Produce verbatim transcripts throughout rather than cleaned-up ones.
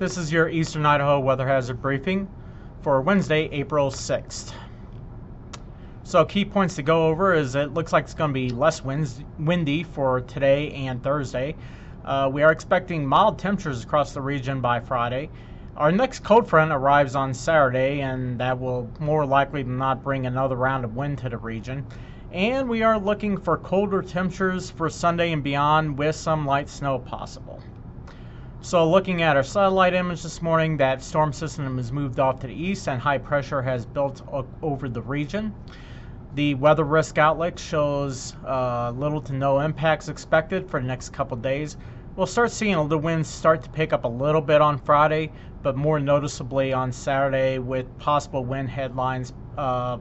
This is your Eastern Idaho Weather Hazard Briefing for Wednesday, April sixth. So key points to go over is it looks like it's going to be less winds, windy for today and Thursday. Uh, we are expecting mild temperatures across the region by Friday. Our next cold front arrives on Saturday, and that will more likely than not bring another round of wind to the region. And we are looking for colder temperatures for Sunday and beyond with some light snow possible. So looking at our satellite image this morning, that storm system has moved off to the east and high pressure has built up over the region. The weather risk outlook shows uh, little to no impacts expected for the next couple days. We'll start seeing the winds start to pick up a little bit on Friday, but more noticeably on Saturday with possible wind headlines uh,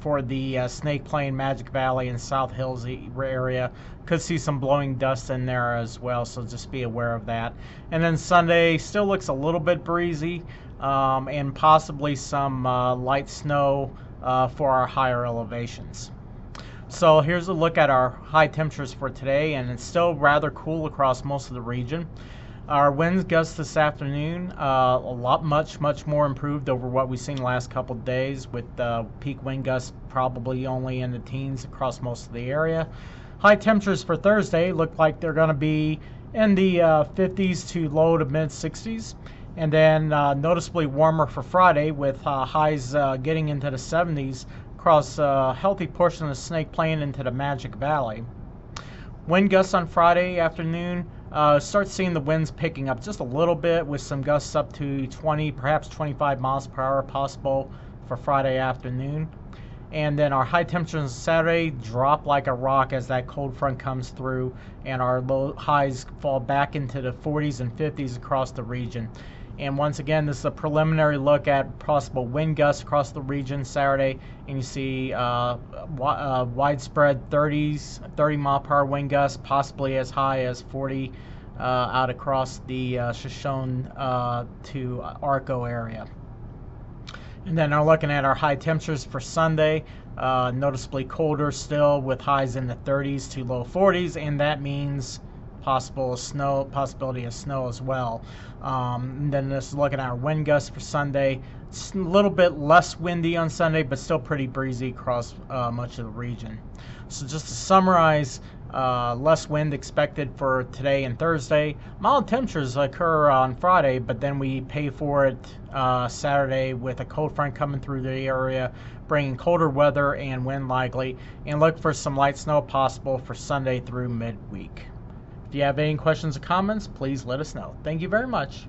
for the uh, Snake Plain, Magic Valley, and South Hills area. Could see some blowing dust in there as well, so just be aware of that. And then Sunday still looks a little bit breezy um, and possibly some uh, light snow uh, for our higher elevations. So here's a look at our high temperatures for today, and it's still rather cool across most of the region. Our winds gusts this afternoon uh, a lot much much more improved over what we've seen the last couple of days, with uh, peak wind gusts probably only in the teens across most of the area. High temperatures for Thursday look like they're going to be in the uh, fifties to low to mid sixties, and then uh, noticeably warmer for Friday with uh, highs uh, getting into the seventies across a healthy portion of the Snake Plain into the Magic Valley. Wind gusts on Friday afternoon. Uh, start seeing the winds picking up just a little bit with some gusts up to twenty, perhaps twenty-five miles per hour possible for Friday afternoon. And then our high temperatures on Saturday drop like a rock as that cold front comes through, and our low highs fall back into the forties and fifties across the region. And once again, this is a preliminary look at possible wind gusts across the region Saturday, and you see uh, wi uh, widespread thirties, thirty mile per hour wind gusts, possibly as high as forty uh, out across the uh, Shoshone uh, to Arco area. And then we're looking at our high temperatures for Sunday, uh, noticeably colder still with highs in the thirties to low forties, and that means possible snow, possibility of snow as well. Um, and then this is looking at our wind gusts for Sunday. It's a little bit less windy on Sunday, but still pretty breezy across uh, much of the region. So just to summarize, uh, less wind expected for today and Thursday. Mild temperatures occur on Friday, but then we pay for it uh, Saturday with a cold front coming through the area, bringing colder weather and wind likely, and look for some light snow possible for Sunday through midweek. If you have any questions or comments, please let us know. Thank you very much.